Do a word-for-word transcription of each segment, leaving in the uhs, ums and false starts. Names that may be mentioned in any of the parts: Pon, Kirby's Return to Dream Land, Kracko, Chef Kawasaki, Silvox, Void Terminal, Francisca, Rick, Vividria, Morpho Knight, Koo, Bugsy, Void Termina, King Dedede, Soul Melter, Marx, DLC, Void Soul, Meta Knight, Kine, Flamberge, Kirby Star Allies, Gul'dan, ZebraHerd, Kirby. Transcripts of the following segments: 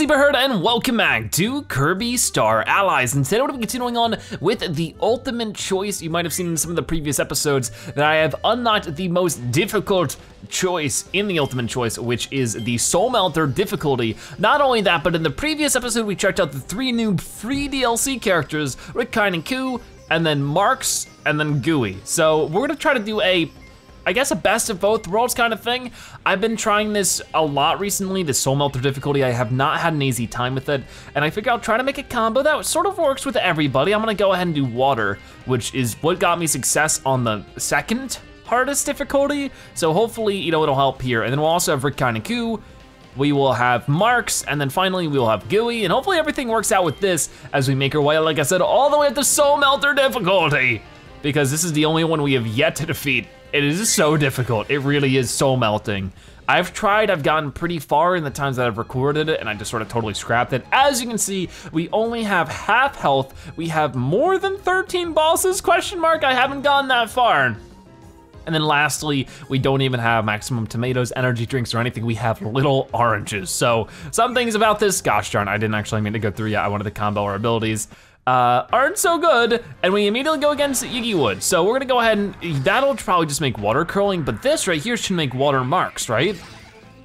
is ZebraHerd and welcome back to Kirby Star Allies. And today we're going to be continuing on with the Ultimate Choice. You might have seen in some of the previous episodes that I have unlocked the most difficult choice in the Ultimate Choice, which is the Soul Melter difficulty. Not only that, but in the previous episode we checked out the three new free D L C characters, Rick, Kine, and Koo, and then Marx, and then Gooey. So we're gonna try to do a, I guess, a best of both worlds kind of thing. I've been trying this a lot recently, the Soul Melter difficulty. I have not had an easy time with it, and I figure I'll try to make a combo that sort of works with everybody. I'm gonna go ahead and do water, which is what got me success on the second hardest difficulty. So hopefully, you know, it'll help here. And then we'll also have Rick, Kine, and Koo. We will have Marx, and then finally we will have Gooey, and hopefully everything works out with this as we make our way, like I said, all the way up to Soul Melter difficulty, because this is the only one we have yet to defeat. It is so difficult. It really is soul melting. I've tried, I've gotten pretty far in the times that I've recorded it, and I just sort of totally scrapped it. As you can see, we only have half health. We have more than thirteen bosses, question mark. I haven't gone that far. And then lastly, we don't even have maximum tomatoes, energy drinks, or anything. We have little oranges. So some things about this, gosh darn, I didn't actually mean to go through yet. I wanted to combo our abilities. Uh, aren't so good, and we immediately go against Yggy Woods. So we're gonna go ahead and, that'll probably just make water curling, but this right here should make water marks, right?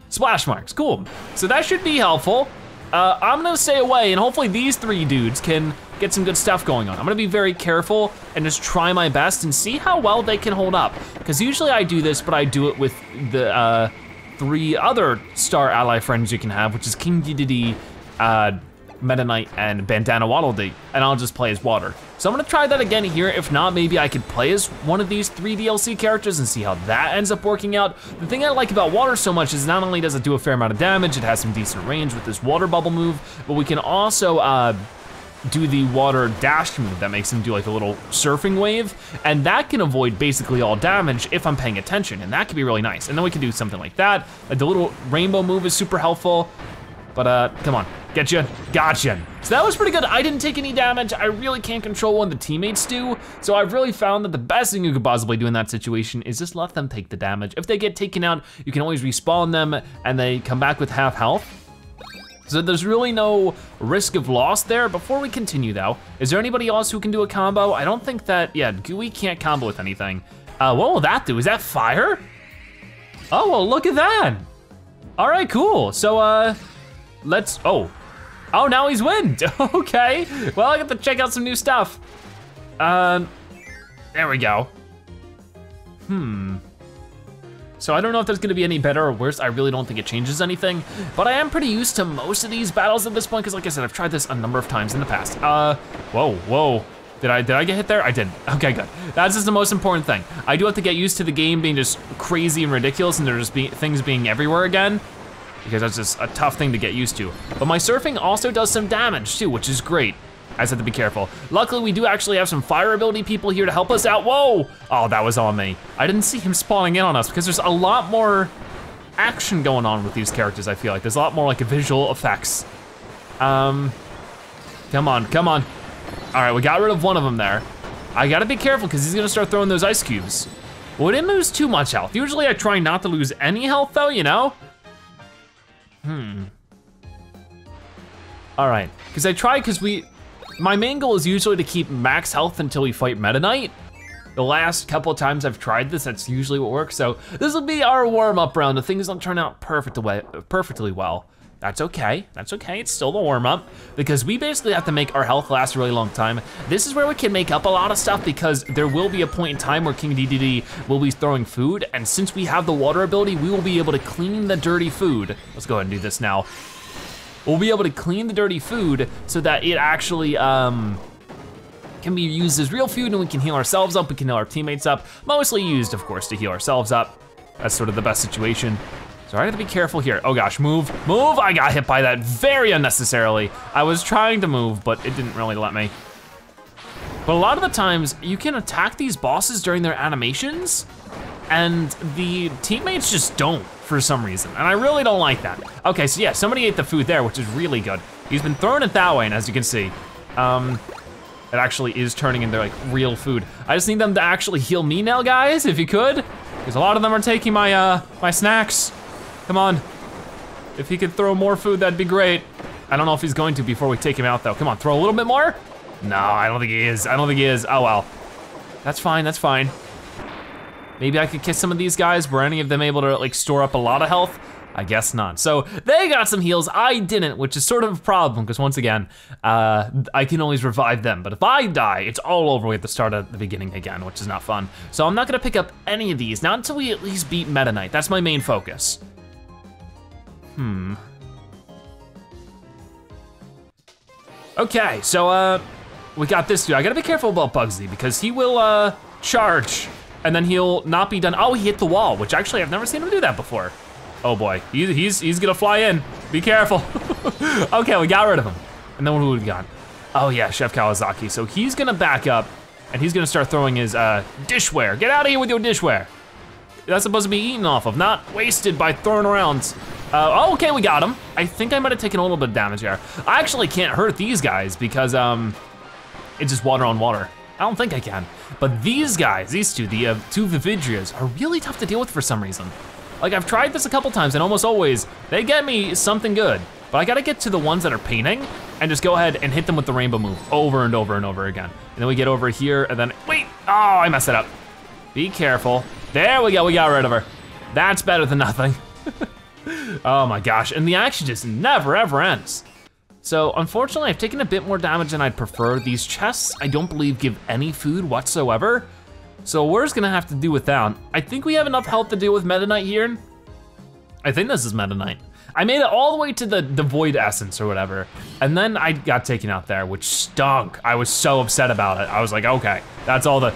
Splash marks, cool. So that should be helpful. Uh, I'm gonna stay away, and hopefully these three dudes can get some good stuff going on. I'm gonna be very careful and just try my best and see how well they can hold up. Because usually I do this, but I do it with the uh, three other star ally friends you can have, which is King Dedede, uh, Meta Knight, and Bandana Waddle Dee, and I'll just play as water. So I'm gonna try that again here. If not, maybe I could play as one of these three D L C characters and see how that ends up working out. The thing I like about water so much is not only does it do a fair amount of damage, it has some decent range with this water bubble move, but we can also uh, do the water dash move that makes him do like a little surfing wave, and that can avoid basically all damage if I'm paying attention, and that could be really nice. And then we can do something like that. Like the little rainbow move is super helpful, but uh, come on. Getcha, gotcha. So that was pretty good. I didn't take any damage. I really can't control when the teammates do. So I've really found that the best thing you could possibly do in that situation is just let them take the damage. If they get taken out, you can always respawn them and they come back with half health. So there's really no risk of loss there. Before we continue though, is there anybody else who can do a combo? I don't think that, yeah, Gooey can't combo with anything. Uh, what will that do? Is that fire? Oh, well, look at that. All right, cool. So uh, let's, oh. Oh, now he's wind, okay. Well, I got to check out some new stuff. Um, there we go. Hmm. So I don't know if there's gonna be any better or worse. I really don't think it changes anything, but I am pretty used to most of these battles at this point, because like I said, I've tried this a number of times in the past. Uh, whoa, whoa. Did I, did I get hit there? I didn't, okay, good. That's just the most important thing. I do have to get used to the game being just crazy and ridiculous, and there's just be, things being everywhere again, because that's just a tough thing to get used to. But my surfing also does some damage too, which is great. I just have to be careful. Luckily, we do actually have some fire ability people here to help us out. Whoa! Oh, that was on me. I didn't see him spawning in on us, because there's a lot more action going on with these characters, I feel like. There's a lot more like visual effects. Um, come on, come on. All right, we got rid of one of them there. I gotta be careful, because he's gonna start throwing those ice cubes. Well, we didn't lose too much health. Usually I try not to lose any health though, you know? Hmm. All right, because I try, because we, my main goal is usually to keep max health until we fight Meta Knight. The last couple of times I've tried this, that's usually what works. So this will be our warm-up round. If things don't turn out perfect away, perfectly well, that's okay, that's okay. It's still the warm-up, because we basically have to make our health last a really long time. This is where we can make up a lot of stuff, because there will be a point in time where King Dedede will be throwing food, and since we have the water ability, we will be able to clean the dirty food. Let's go ahead and do this now. We'll be able to clean the dirty food so that it actually um, can be used as real food, and we can heal ourselves up, we can heal our teammates up. Mostly used, of course, to heal ourselves up. That's sort of the best situation. So I gotta be careful here. Oh gosh, move, move. I got hit by that very unnecessarily. I was trying to move, but it didn't really let me. But a lot of the times, you can attack these bosses during their animations, and the teammates just don't for some reason, and I really don't like that. Okay, so yeah, somebody ate the food there, which is really good. He's been throwing it that way, and as you can see, um, it actually is turning into like real food. I just need them to actually heal me now, guys, if you could, because a lot of them are taking my uh, my snacks. Come on, if he could throw more food, that'd be great. I don't know if he's going to before we take him out though. Come on, throw a little bit more? No, I don't think he is. I don't think he is. Oh well. That's fine, that's fine. Maybe I could kiss some of these guys. Were any of them able to like store up a lot of health? I guess not. So they got some heals, I didn't, which is sort of a problem, because once again, uh, I can always revive them, but if I die, it's all over. We have to start at the beginning again, which is not fun. So I'm not gonna pick up any of these, not until we at least beat Meta Knight. That's my main focus. Hmm. Okay, so uh, we got this dude. I gotta be careful about Bugsy, because he will uh, charge, and then he'll not be done. Oh, he hit the wall, which actually I've never seen him do that before. Oh boy, he's, he's, he's gonna fly in. Be careful. Okay, we got rid of him. And then who would we got? Oh yeah, Chef Kawasaki. So he's gonna back up and he's gonna start throwing his uh, dishware. Get out of here with your dishware. That's supposed to be eaten off of, not wasted by throwing around. Uh, oh, okay, we got him. I think I might've taken a little bit of damage here. I actually can't hurt these guys because um, it's just water on water. I don't think I can. But these guys, these two, the uh, two Vividrias are really tough to deal with for some reason. Like I've tried this a couple times and almost always, they get me something good, but I gotta get to the ones that are painting and just go ahead and hit them with the rainbow move over and over and over again. And then we get over here and then, wait, oh, I messed it up. Be careful. There we go, we got rid of her. That's better than nothing. Oh my gosh, and the action just never ever ends. So unfortunately, I've taken a bit more damage than I'd prefer. These chests, I don't believe give any food whatsoever. So we're just gonna have to do without. I think we have enough health to deal with Meta Knight here. I think this is Meta Knight. I made it all the way to the, the Void Essence or whatever, and then I got taken out there, which stunk. I was so upset about it. I was like, okay, that's all the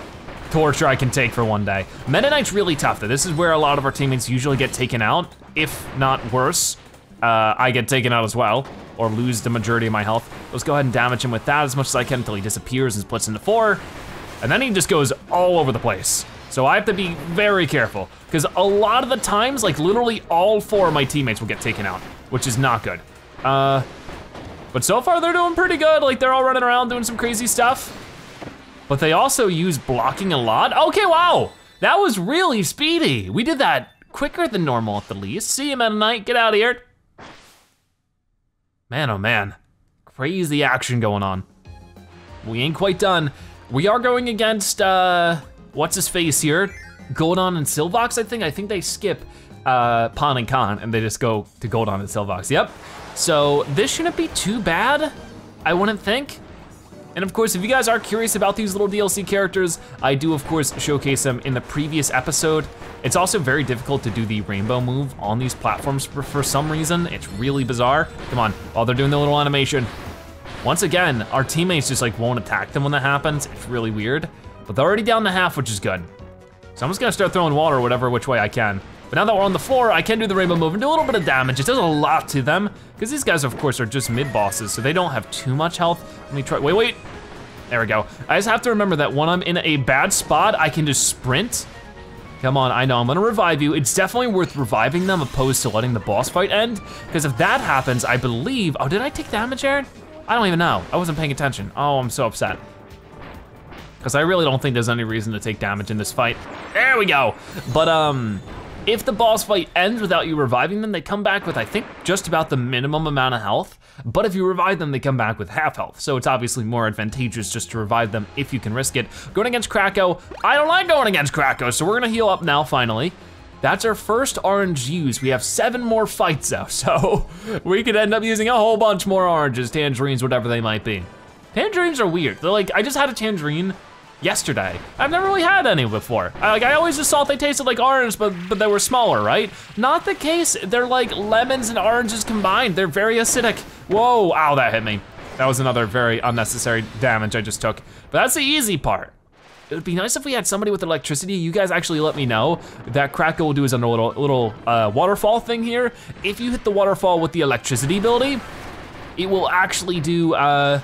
torture I can take for one day. Meta Knight's really tough though. This is where a lot of our teammates usually get taken out, if not worse. Uh, I get taken out as well, or lose the majority of my health. Let's go ahead and damage him with that as much as I can until he disappears and splits into four. And then he just goes all over the place. So I have to be very careful, because a lot of the times, like literally all four of my teammates will get taken out, which is not good. Uh, but so far they're doing pretty good. Like they're all running around doing some crazy stuff, but they also use blocking a lot. Okay, wow, that was really speedy. We did that quicker than normal at the least. See you, Meta Knight, get out of here. Man, oh man, crazy action going on. We ain't quite done. We are going against, uh, what's his face here? Gul'dan and Silvox, I think. I think they skip uh, Pon and Con and they just go to Gul'dan and Silvox, yep. So this shouldn't be too bad, I wouldn't think. And of course, if you guys are curious about these little D L C characters, I do of course showcase them in the previous episode. It's also very difficult to do the rainbow move on these platforms for, for some reason. It's really bizarre. Come on, while they're doing the little animation. Once again, our teammates just like won't attack them when that happens. It's really weird, but they're already down to half, which is good. So I'm just gonna start throwing water whatever which way I can. But now that we're on the floor, I can do the rainbow move and do a little bit of damage. It does a lot to them, because these guys, of course, are just mid-bosses, so they don't have too much health. Let me try, wait, wait. There we go. I just have to remember that when I'm in a bad spot, I can just sprint. Come on, I know, I'm gonna revive you. It's definitely worth reviving them opposed to letting the boss fight end, because if that happens, I believe, oh, did I take damage, Aaron? I don't even know, I wasn't paying attention. Oh, I'm so upset. Because I really don't think there's any reason to take damage in this fight. There we go. But um, if the boss fight ends without you reviving them, they come back with, I think, just about the minimum amount of health. But if you revive them, they come back with half health. So it's obviously more advantageous just to revive them if you can risk it. Going against Kracko, I don't like going against Kracko, so we're gonna heal up now, finally. That's our first orange use. We have seven more fights though, so we could end up using a whole bunch more oranges, tangerines, whatever they might be. Tangerines are weird. They're like, I just had a tangerine yesterday. I've never really had any before. I, like, I always just thought they tasted like orange, but, but they were smaller, right? Not the case. They're like lemons and oranges combined. They're very acidic. Whoa, ow, that hit me. That was another very unnecessary damage I just took. But that's the easy part. It would be nice if we had somebody with electricity. You guys actually let me know that Kracko will do his under little, little uh, waterfall thing here. If you hit the waterfall with the electricity ability, it will actually do uh,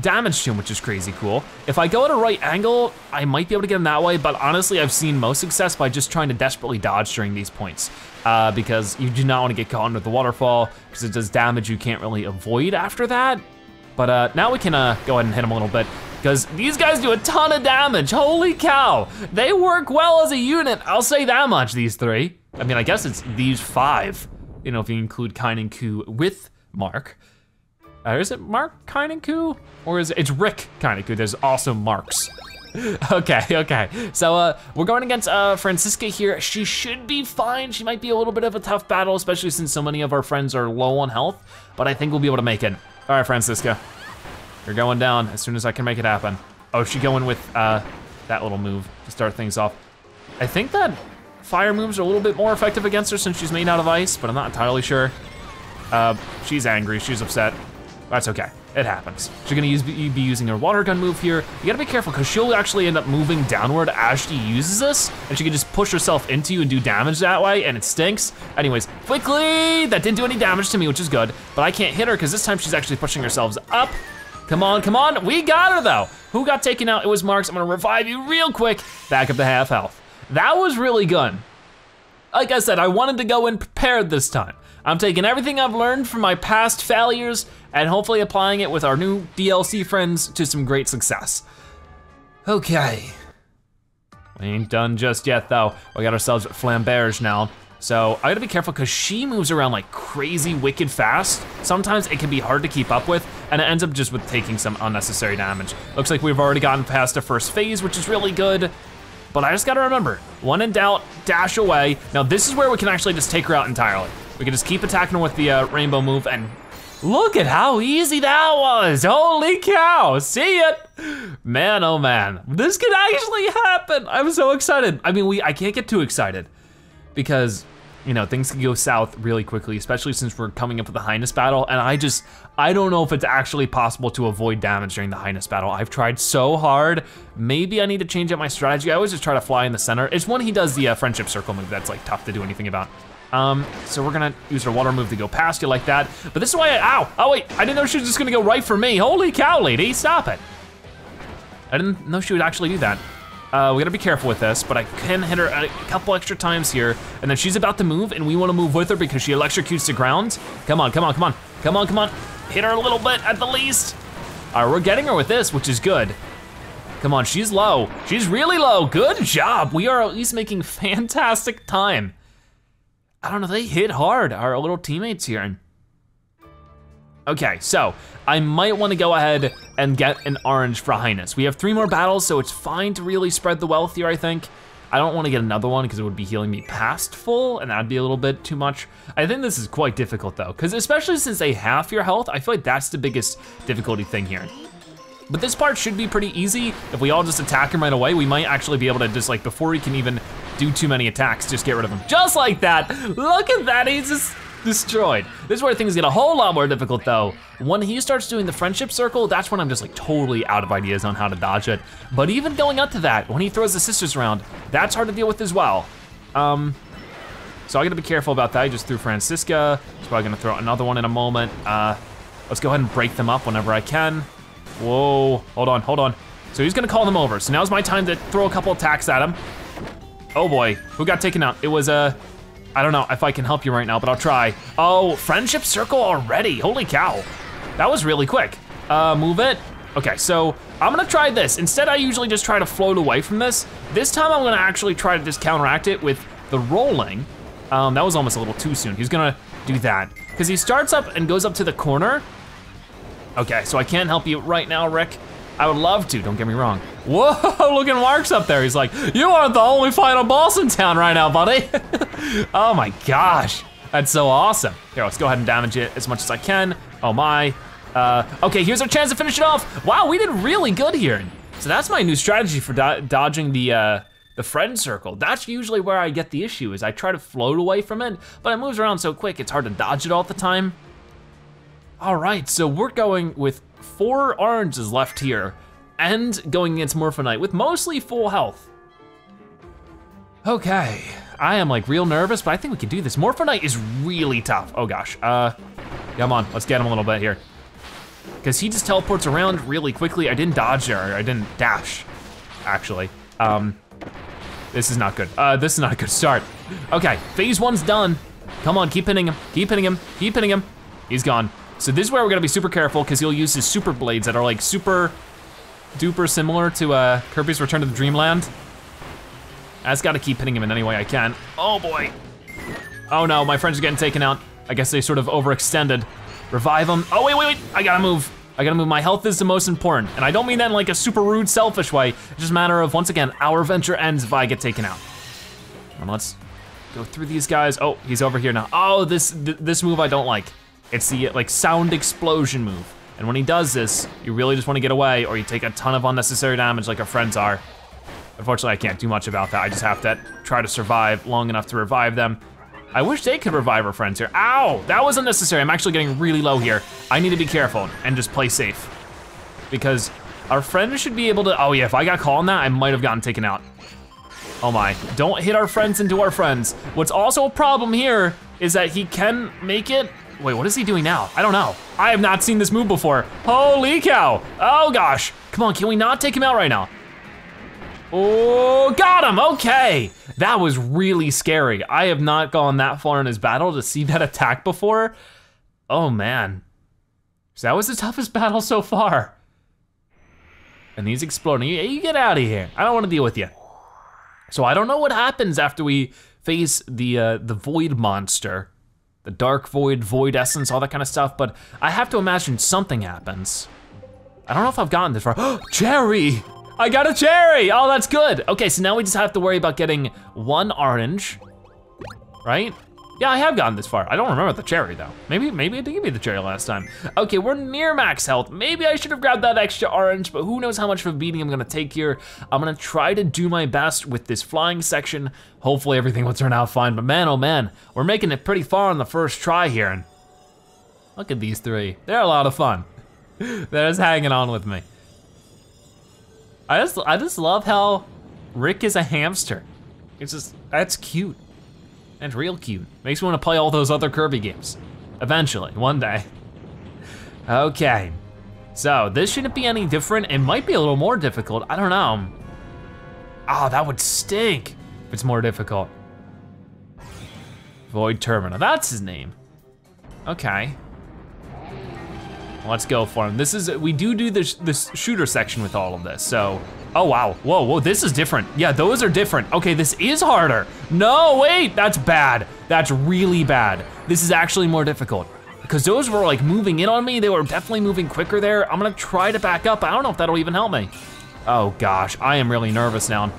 damage to him, which is crazy cool. If I go at a right angle, I might be able to get him that way, but honestly, I've seen most success by just trying to desperately dodge during these points uh, because you do not wanna get caught under the waterfall because it does damage you can't really avoid after that. But uh, now we can uh, go ahead and hit him a little bit, because these guys do a ton of damage, holy cow. They work well as a unit, I'll say that much, these three. I mean, I guess it's these five, you know, if you include Kine and Koo with Mark. Uh, is it Mark Kine and Koo? Or is it, it's Rick Kine and Koo, there's also Marx. Okay, okay. So uh, we're going against uh, Francisca here. She should be fine. She might be a little bit of a tough battle, especially since so many of our friends are low on health, but I think we'll be able to make it. All right, Francisca, you're going down as soon as I can make it happen. Oh, she going with uh, that little move to start things off. I think that fire moves are a little bit more effective against her since she's made out of ice, but I'm not entirely sure. Uh, she's angry, she's upset. That's okay, it happens. She's gonna use, be using her water gun move here. You gotta be careful, because she'll actually end up moving downward as she uses this, and she can just push herself into you and do damage that way, and it stinks. Anyways, quickly, that didn't do any damage to me, which is good, but I can't hit her, because this time she's actually pushing herself up. Come on, come on, we got her though. Who got taken out? It was Marx. I'm gonna revive you real quick. Back up to half health. That was really good. Like I said, I wanted to go in prepared this time. I'm taking everything I've learned from my past failures and hopefully applying it with our new D L C friends to some great success. Okay. We ain't done just yet though. We got ourselves at Flamberge now. So I gotta be careful because she moves around like crazy wicked fast. Sometimes it can be hard to keep up with and it ends up just with taking some unnecessary damage. Looks like we've already gotten past the first phase, which is really good. But I just gotta remember, when in doubt, dash away. Now this is where we can actually just take her out entirely. We can just keep attacking her with the uh, rainbow move and look at how easy that was. Holy cow, see it? Man, oh man, this could actually happen. I'm so excited. I mean, we I can't get too excited because, you know, things can go south really quickly, especially since we're coming up with the Hyness battle. And I just, I don't know if it's actually possible to avoid damage during the Hyness battle. I've tried so hard. Maybe I need to change up my strategy. I always just try to fly in the center. It's when he does the uh, friendship circle move that's like tough to do anything about. Um, so we're gonna use her water move to go past you like that. But this is why I, ow, oh wait, I didn't know she was just gonna go right for me. Holy cow, lady, stop it. I didn't know she would actually do that. Uh, we gotta be careful with this, but I can hit her a couple extra times here, and then she's about to move, and we wanna move with her because she electrocutes the ground. Come on, come on, come on, come on, come on. Hit her a little bit at the least. All right, we're getting her with this, which is good. Come on, she's low. She's really low, good job. We are at least making fantastic time. I don't know, they hit hard, our little teammates here. And okay, so I might wanna go ahead and get an orange for Hyness. We have three more battles, so it's fine to really spread the wealth here, I think. I don't wanna get another one because it would be healing me past full and that'd be a little bit too much. I think this is quite difficult though, because especially since they half your health, I feel like that's the biggest difficulty thing here. But this part should be pretty easy. If we all just attack him right away, we might actually be able to just like, before he can even do too many attacks, just get rid of him. Just like that, look at that, he's just destroyed. This is where things get a whole lot more difficult though. When he starts doing the friendship circle, that's when I'm just like totally out of ideas on how to dodge it. But even going up to that, when he throws the sisters around, that's hard to deal with as well. Um, so I gotta be careful about that. I just threw Francisca. He's probably gonna throw another one in a moment. Uh, let's go ahead and break them up whenever I can. Whoa, hold on, hold on. So he's gonna call them over. So now's my time to throw a couple attacks at him. Oh boy, who got taken out? It was, uh, I don't know if I can help you right now, but I'll try. Oh, friendship circle already, holy cow. That was really quick. Uh, move it. Okay, so I'm gonna try this. Instead, I usually just try to float away from this. This time I'm gonna actually try to just counteract it with the rolling. Um, that was almost a little too soon. He's gonna do that. Because he starts up and goes up to the corner. Okay, so I can't help you right now, Rick. I would love to, don't get me wrong. Whoa, look at Mark's up there. He's like, you aren't the only final boss in town right now, buddy. Oh my gosh, that's so awesome. Here, let's go ahead and damage it as much as I can. Oh my. Uh, okay, here's our chance to finish it off. Wow, we did really good here. So that's my new strategy for do dodging the uh, the friend circle. That's usually where I get the issue, is I try to float away from it, but it moves around so quick, it's hard to dodge it all the time. All right, so we're going with four oranges left here and going against Morpho Knight with mostly full health. Okay, I am like real nervous, but I think we can do this. Morpho Knight is really tough. Oh gosh, uh, come on, let's get him a little bit here. Cause he just teleports around really quickly. I didn't dodge there, I didn't dash, actually. Um, this is not good. Uh, this is not a good start. Okay, phase one's done. Come on, keep hitting him, keep hitting him, keep hitting him. He's gone. So this is where we're gonna be super careful because he'll use his super blades that are like super duper similar to uh, Kirby's Return to the Dream Land. I just gotta keep hitting him in any way I can. Oh boy. Oh no, my friends are getting taken out. I guess they sort of overextended. Revive him. Oh, wait, wait, wait. I gotta move. I gotta move. My health is the most important. And I don't mean that in like a super rude, selfish way. It's just a matter of, once again, our adventure ends if I get taken out. And let's go through these guys. Oh, he's over here now. Oh, this th this move I don't like. It's the like sound explosion move. And when he does this, you really just wanna get away or you take a ton of unnecessary damage like our friends are. Unfortunately, I can't do much about that. I just have to try to survive long enough to revive them. I wish they could revive our friends here. Ow, that was unnecessary. I'm actually getting really low here. I need to be careful and just play safe because our friends should be able to, oh yeah, if I got caught on that, I might have gotten taken out. Oh my, don't hit our friends into our friends. What's also a problem here is that he can make it. Wait, what is he doing now? I don't know. I have not seen this move before. Holy cow, oh gosh. Come on, can we not take him out right now? Oh, got him, okay. That was really scary. I have not gone that far in his battle to see that attack before. Oh man. So that was the toughest battle so far. And he's exploding. You, you get out of here. I don't wanna deal with you. So I don't know what happens after we face the uh, the void monster, the dark void, void essence, all that kind of stuff, but I have to imagine something happens. I don't know if I've gotten this far. Oh, Jerry! I got a cherry, oh, that's good. Okay, so now we just have to worry about getting one orange, right? Yeah, I have gotten this far. I don't remember the cherry though. Maybe maybe I did give you the cherry last time. Okay, we're near max health. Maybe I should have grabbed that extra orange, but who knows how much of a beating I'm gonna take here. I'm gonna try to do my best with this flying section. Hopefully everything will turn out fine, but man, oh man, we're making it pretty far on the first try here. And look at these three. They're a lot of fun. They're just hanging on with me. I just, I just love how Rick is a hamster. It's just, that's cute. That's real cute. Makes me wanna play all those other Kirby games. Eventually, one day. Okay, so this shouldn't be any different. It might be a little more difficult, I don't know. Oh, that would stink if it's more difficult. Void Terminal, that's his name. Okay. Let's go for him. This is, we do do this, this shooter section with all of this, so. Oh wow, whoa, whoa, this is different. Yeah, those are different. Okay, this is harder. No, wait, that's bad. That's really bad. This is actually more difficult because those were like moving in on me. They were definitely moving quicker there. I'm gonna try to back up. I don't know if that'll even help me. Oh gosh, I am really nervous now.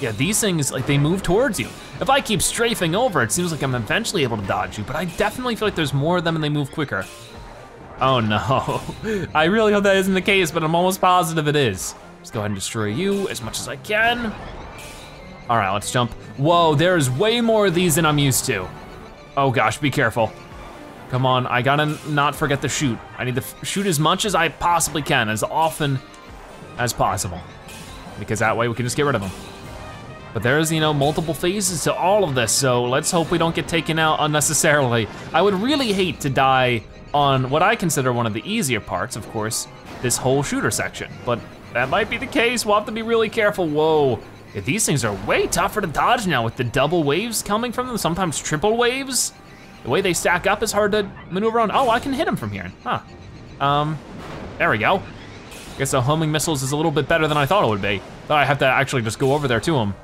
Yeah, these things, like they move towards you. If I keep strafing over, it seems like I'm eventually able to dodge you, but I definitely feel like there's more of them and they move quicker. Oh no, I really hope that isn't the case, but I'm almost positive it is. Let's go ahead and destroy you as much as I can. All right, let's jump. Whoa, there's way more of these than I'm used to. Oh gosh, be careful. Come on, I gotta not forget to shoot. I need to shoot as much as I possibly can, as often as possible, because that way we can just get rid of them. But there's, you know, multiple phases to all of this, so let's hope we don't get taken out unnecessarily. I would really hate to die on what I consider one of the easier parts, of course, this whole shooter section. But that might be the case, we'll have to be really careful. Whoa, yeah, these things are way tougher to dodge now with the double waves coming from them, sometimes triple waves. The way they stack up is hard to maneuver on. Oh, I can hit him from here, huh. Um, there we go. I guess the homing missiles is a little bit better than I thought it would be. Thought I have to actually just go over there to him.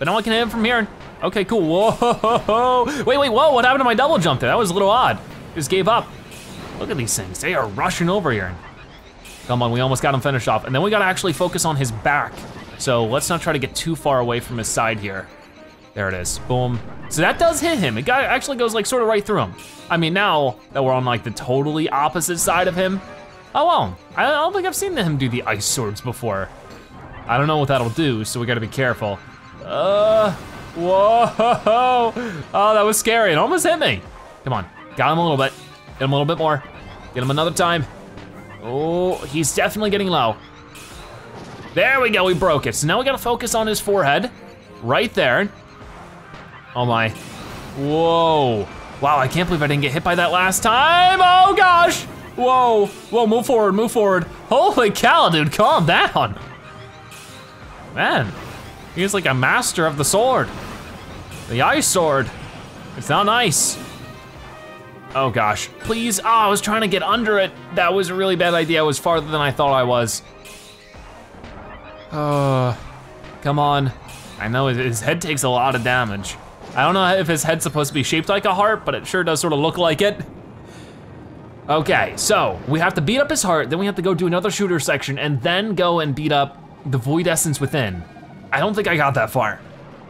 But now I can hit him from here. Okay, cool, whoa. Wait, wait, whoa, what happened to my double jump there? That was a little odd, just gave up. Look at these things, they are rushing over here. Come on, we almost got him finished off. And then we gotta actually focus on his back. So let's not try to get too far away from his side here. There it is, boom. So that does hit him. It got, actually goes like sort of right through him. I mean, now that we're on like the totally opposite side of him, oh well, I don't think I've seen him do the ice swords before. I don't know what that'll do, so we gotta be careful. Uh, whoa, oh, that was scary. It almost hit me. Come on, got him a little bit. Get him a little bit more. Get him another time. Oh, he's definitely getting low. There we go, we broke it. So now we gotta focus on his forehead, right there. Oh my, whoa. Wow, I can't believe I didn't get hit by that last time. Oh gosh, whoa. Whoa, move forward, move forward. Holy cow, dude, calm down. Man, he's like a master of the sword. The ice sword, it's not nice. Oh gosh, please, oh, I was trying to get under it. That was a really bad idea. I was farther than I thought I was. Oh, come on. I know his head takes a lot of damage. I don't know if his head's supposed to be shaped like a heart, but it sure does sort of look like it. Okay, so we have to beat up his heart, then we have to go do another shooter section, and then go and beat up the Void Essence within. I don't think I got that far.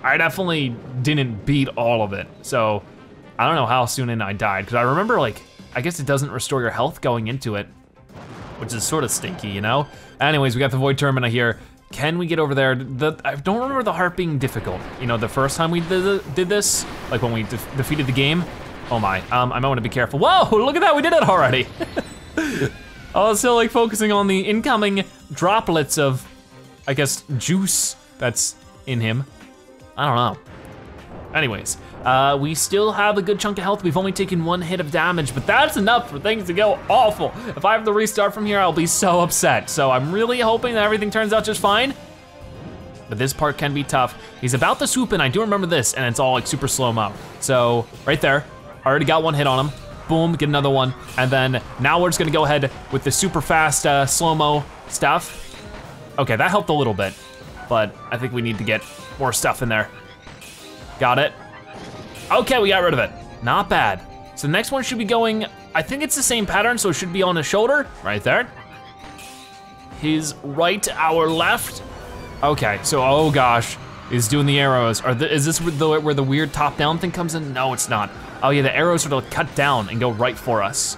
I definitely didn't beat all of it, so I don't know how soon in I died, because I remember, like, I guess it doesn't restore your health going into it, which is sort of stinky, you know? Anyways, we got the Void Termina here. Can we get over there? The, I don't remember the heart being difficult. You know, the first time we did, did this, like when we de defeated the game. Oh my, um, I might wanna be careful. Whoa, look at that, we did it already. I was still like focusing on the incoming droplets of, I guess, juice that's in him. I don't know. Anyways, uh, we still have a good chunk of health. We've only taken one hit of damage, but that's enough for things to go awful. If I have to restart from here, I'll be so upset. So I'm really hoping that everything turns out just fine. But this part can be tough. He's about to swoop in, I do remember this, and it's all like super slow-mo. So, right there, I already got one hit on him. Boom, get another one. And then now we're just gonna go ahead with the super fast uh, slow-mo stuff. Okay, that helped a little bit, but I think we need to get more stuff in there. Got it. Okay, we got rid of it. Not bad. So the next one should be going, I think it's the same pattern, so it should be on his shoulder, right there. His right, our left. Okay, so oh gosh, he's doing the arrows. Are the, is this where the, where the weird top-down thing comes in? No, it's not. Oh yeah, the arrows sort of cut down and go right for us.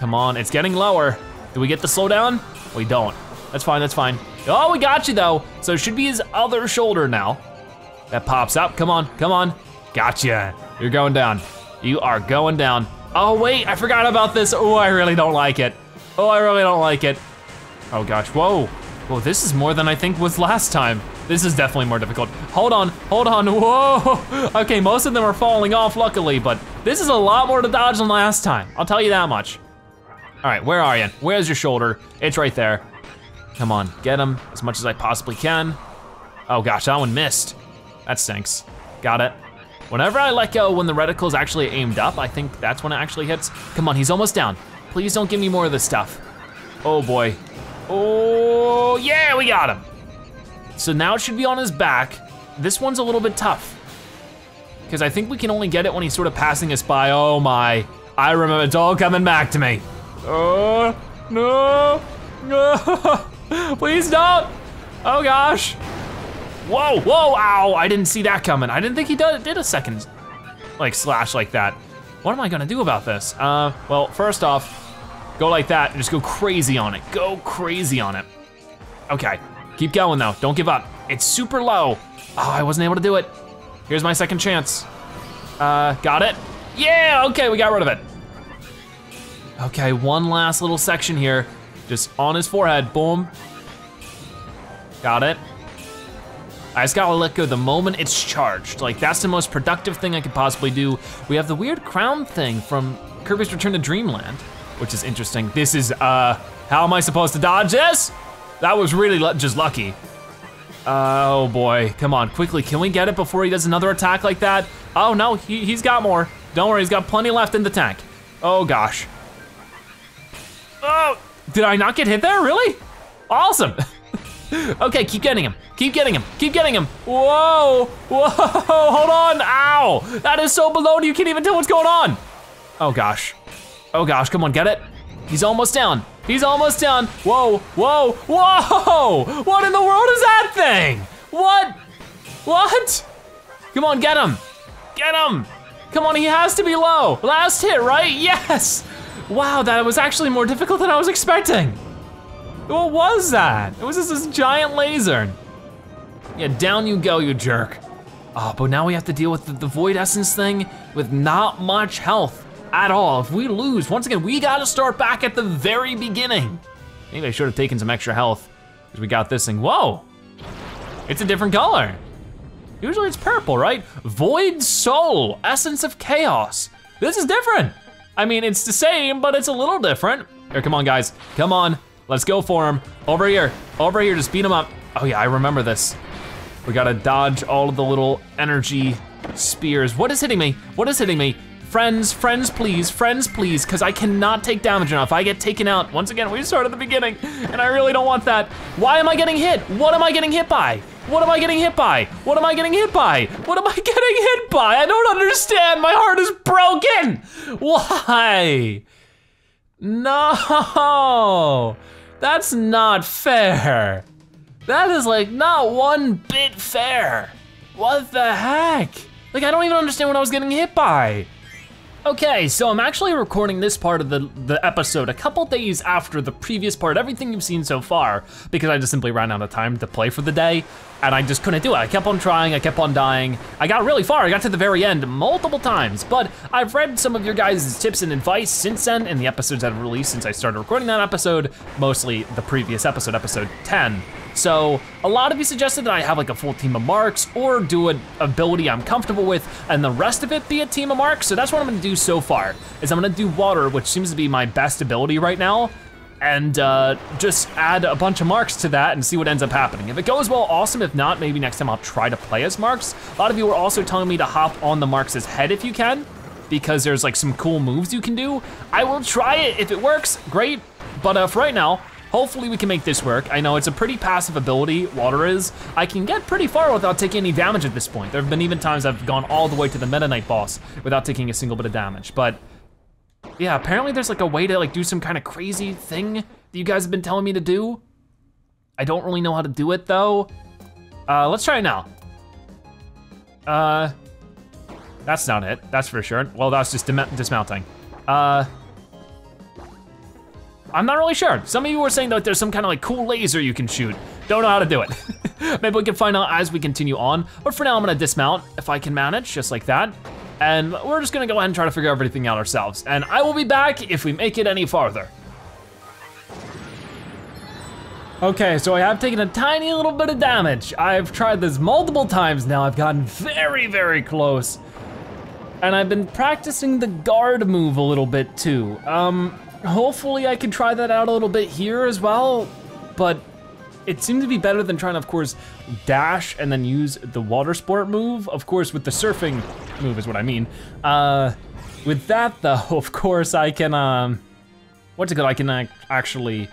Come on, it's getting lower. Do we get the slowdown? We don't. That's fine, that's fine. Oh, we got you though. So it should be his other shoulder now. That pops up, come on, come on. Gotcha, you're going down. You are going down. Oh wait, I forgot about this. Oh, I really don't like it. Oh, I really don't like it. Oh gosh, whoa. Whoa, this is more than I think was last time. This is definitely more difficult. Hold on, hold on, whoa. Okay, most of them are falling off luckily, but this is a lot more to dodge than last time. I'll tell you that much. All right, where are you? Where's your shoulder? It's right there. Come on, get him as much as I possibly can. Oh gosh, that one missed. That stinks, got it. Whenever I let go when the reticle is actually aimed up, I think that's when it actually hits. Come on, he's almost down. Please don't give me more of this stuff. Oh boy. Oh, yeah, we got him. So now it should be on his back. This one's a little bit tough, because I think we can only get it when he's sort of passing us by. Oh my, I remember, it's all coming back to me. Oh, no, no, please don't. Oh gosh. Whoa, whoa, ow, I didn't see that coming. I didn't think he did, did a second like slash like that. What am I gonna do about this? Uh, well, first off, go like that and just go crazy on it. Go crazy on it. Okay, keep going though, don't give up. It's super low. Oh, I wasn't able to do it. Here's my second chance. Uh, got it? Yeah, okay, we got rid of it. Okay, one last little section here. Just on his forehead, boom. Got it. I just gotta let go the moment it's charged. Like, that's the most productive thing I could possibly do. We have the weird crown thing from Kirby's Return to Dream Land, which is interesting. This is, uh, how am I supposed to dodge this? That was really just lucky. Oh boy, come on, quickly, can we get it before he does another attack like that? Oh no, he, he's got more. Don't worry, he's got plenty left in the tank. Oh gosh. Oh, did I not get hit there, really? Awesome. Okay, keep getting him, keep getting him, keep getting him. Whoa, whoa, hold on, ow. That is so below you can't even tell what's going on. Oh gosh. Oh gosh, come on, get it? He's almost down, he's almost down. Whoa, whoa, whoa! What in the world is that thing? What? What? Come on, get him, get him. Come on, he has to be low. Last hit, right? Yes. Wow, that was actually more difficult than I was expecting. What was that? It was just this giant laser. Yeah, down you go, you jerk. Oh, but now we have to deal with the, the Void Essence thing with not much health at all. If we lose, once again, we gotta start back at the very beginning. Maybe I should have taken some extra health because we got this thing. Whoa, it's a different color. Usually it's purple, right? Void Soul, Essence of Chaos. This is different. I mean, it's the same, but it's a little different. Here, come on guys, come on. Let's go for him. Over here, over here, just beat him up. Oh yeah, I remember this. We gotta dodge all of the little energy spears. What is hitting me? What is hitting me? Friends, friends please, friends please, cause I cannot take damage enough. I get taken out. Once again, we start at the beginning and I really don't want that. Why am I getting hit? What am I getting hit by? What am I getting hit by? What am I getting hit by? What am I getting hit by? I don't understand. My heart is broken. Why? No. That's not fair. That is like not one bit fair. What the heck? Like, I don't even understand what I was getting hit by. Okay, so I'm actually recording this part of the, the episode a couple days after the previous part, everything you've seen so far, because I just simply ran out of time to play for the day, and I just couldn't do it. I kept on trying, I kept on dying. I got really far, I got to the very end multiple times, but I've read some of your guys' tips and advice since then, and the episodes that I've released since I started recording that episode, mostly the previous episode, episode ten. So a lot of you suggested that I have like a full team of Marks or do an ability I'm comfortable with and the rest of it be a team of Marks. So that's what I'm gonna do so far, is I'm gonna do water, which seems to be my best ability right now, and uh, just add a bunch of Marks to that and see what ends up happening. If it goes well, awesome. If not, maybe next time I'll try to play as Marks. A lot of you were also telling me to hop on the Marks' head if you can, because there's like some cool moves you can do. I will try it. If it works, great. But uh, for right now, hopefully we can make this work. I know it's a pretty passive ability, water is. I can get pretty far without taking any damage at this point. There have been even times I've gone all the way to the Meta Knight boss without taking a single bit of damage. But yeah, apparently there's like a way to like do some kind of crazy thing that you guys have been telling me to do. I don't really know how to do it though. Uh, let's try it now. Uh, that's not it, that's for sure. Well, that's just dismounting. Uh. I'm not really sure. Some of you were saying that there's some kind of like cool laser you can shoot. Don't know how to do it. Maybe we can find out as we continue on. But for now, I'm gonna dismount if I can manage, just like that. And we're just gonna go ahead and try to figure everything out ourselves. And I will be back if we make it any farther. Okay, so I have taken a tiny little bit of damage. I've tried this multiple times now. I've gotten very, very close. And I've been practicing the guard move a little bit too. Um. Hopefully I can try that out a little bit here as well, but it seemed to be better than trying to, of course, dash and then use the water sport move. Of course, with the surfing move is what I mean. Uh, with that though, of course, I can, um, what's it called? I can uh, actually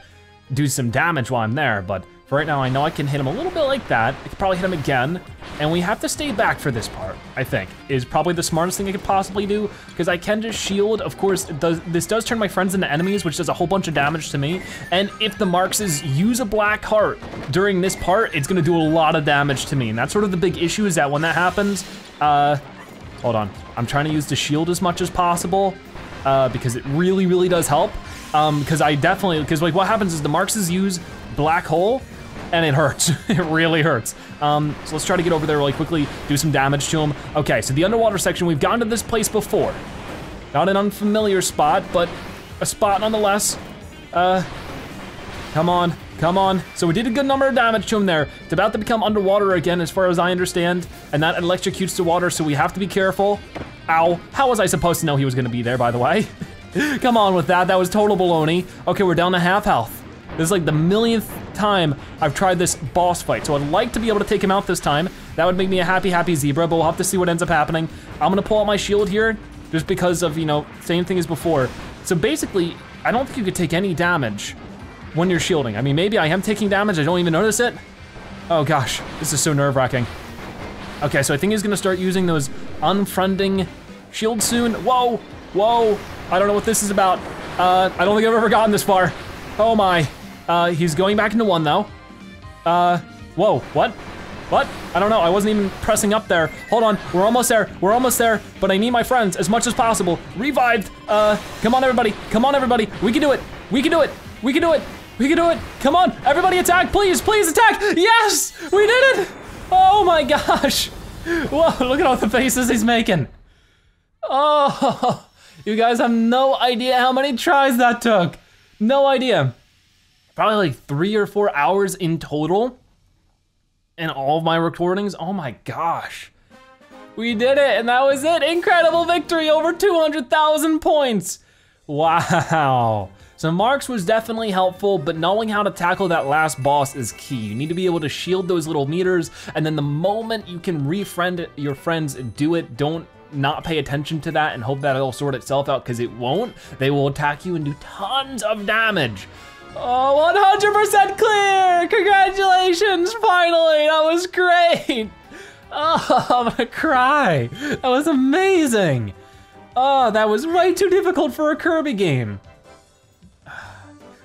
do some damage while I'm there, but for right now I know I can hit him a little bit like that. I could probably hit him again, and we have to stay back for this part, I think, is probably the smartest thing I could possibly do, because I can just shield. Of course, does, this does turn my friends into enemies, which does a whole bunch of damage to me, and if the Marxes use a black heart during this part, it's gonna do a lot of damage to me, and that's sort of the big issue, is that when that happens, uh, hold on, I'm trying to use the shield as much as possible, uh, because it really, really does help, um, because I definitely, because like what happens is the Marxes use black hole, and it hurts, it really hurts. Um, so let's try to get over there really quickly, do some damage to him. Okay, so the underwater section, we've gone to this place before. Not an unfamiliar spot, but a spot nonetheless. Uh, come on, come on. So we did a good number of damage to him there. It's about to become underwater again, as far as I understand, and that electrocutes the water, so we have to be careful. Ow, how was I supposed to know he was gonna be there, by the way? Come on with that, that was total baloney. Okay, we're down to half health. This is like the millionth time I've tried this boss fight, so I'd like to be able to take him out this time. That would make me a happy, happy zebra, but we'll have to see what ends up happening. I'm gonna pull out my shield here, just because of, you know, same thing as before. So basically, I don't think you could take any damage when you're shielding. I mean, maybe I am taking damage, I don't even notice it. Oh gosh, this is so nerve-wracking. Okay, so I think he's gonna start using those unfriending shields soon. Whoa, whoa, I don't know what this is about. Uh, I don't think I've ever gotten this far. Oh my. Uh, he's going back into one though. Uh, whoa, what? What? I don't know, I wasn't even pressing up there. Hold on, we're almost there, we're almost there, but I need my friends as much as possible. Revived, uh, come on everybody, come on everybody. We can do it, we can do it, we can do it, we can do it. Come on, everybody attack, please, please attack. Yes, we did it. Oh my gosh. Whoa, look at all the faces he's making. Oh, you guys have no idea how many tries that took. No idea. Probably like three or four hours in total in all of my recordings. Oh my gosh. We did it, and that was it. Incredible victory, over two hundred thousand points. Wow. So Marx was definitely helpful, but knowing how to tackle that last boss is key. You need to be able to shield those little meters, and then the moment you can refriend your friends, do it. Don't not pay attention to that and hope that it'll sort itself out, because it won't. They will attack you and do tons of damage. Oh, one hundred percent clear! Congratulations, finally! That was great! Oh, I'm gonna cry. That was amazing. Oh, that was way too difficult for a Kirby game.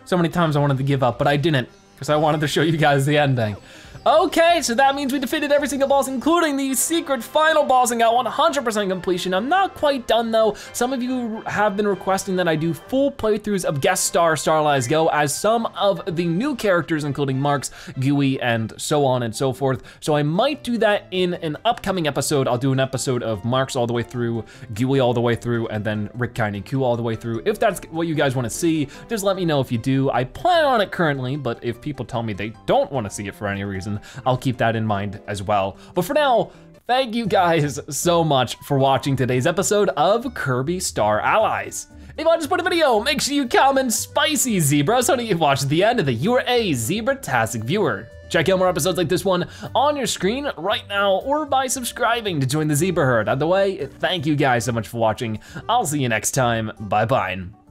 So many times I wanted to give up, but I didn't, because I wanted to show you guys the ending. Okay, so that means we defeated every single boss, including the secret final boss, and got one hundred percent completion. I'm not quite done though. Some of you have been requesting that I do full playthroughs of Guest Star Starlight Go, as some of the new characters, including Marx, Gooey, and so on and so forth. So I might do that in an upcoming episode. I'll do an episode of Marx all the way through, Gooey all the way through, and then Rick, Kine, Koo all the way through. If that's what you guys want to see, just let me know if you do. I plan on it currently, but if people tell me they don't want to see it for any reason, I'll keep that in mind as well. But for now, thank you guys so much for watching today's episode of Kirby Star Allies. If you want to support the video, make sure you comment Spicy Zebra so that you've watched the end of the You're a Zebra-tastic Viewer. Check out more episodes like this one on your screen right now or by subscribing to join the ZebraHerd. Either way, thank you guys so much for watching. I'll see you next time. Bye-bye.